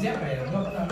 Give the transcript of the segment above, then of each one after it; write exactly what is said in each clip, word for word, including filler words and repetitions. siapa ya? Gua pernah.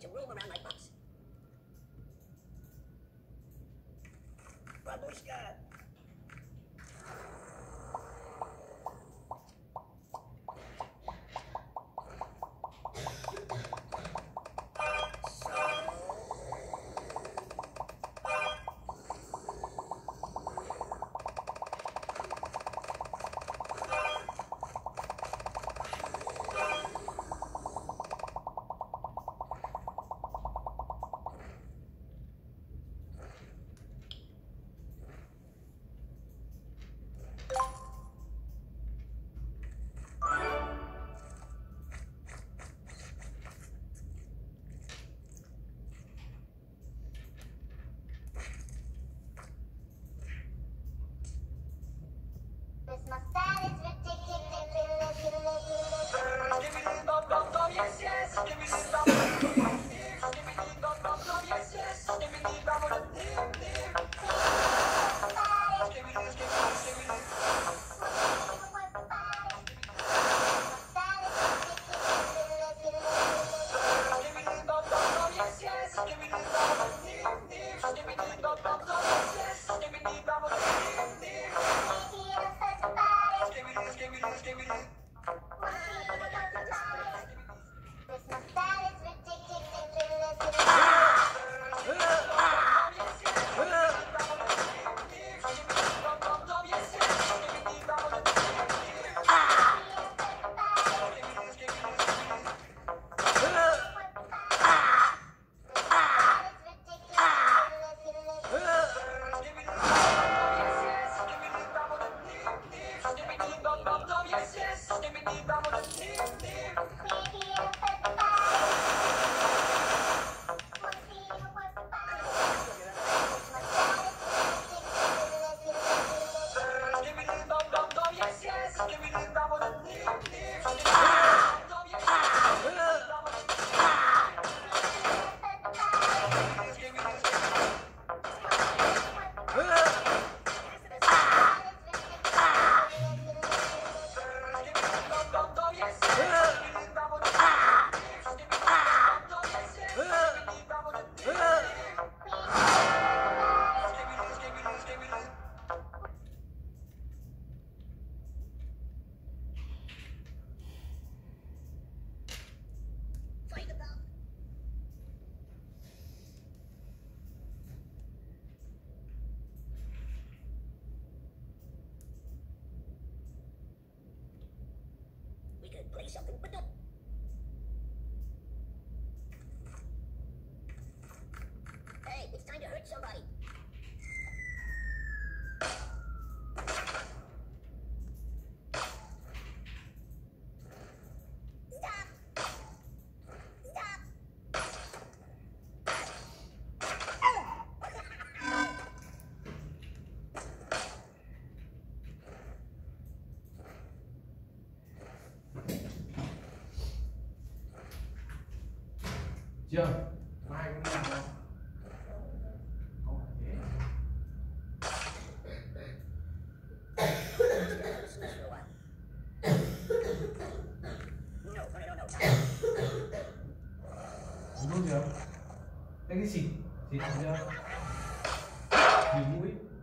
To roam around like pups. Babushka! play something, but not. Hey, it's time to hurt somebody. Chưa? Mai cũng làm không? Không phải thế. Đúng chưa? Đấy cái xịt, xịt chưa? Nhiều mũi.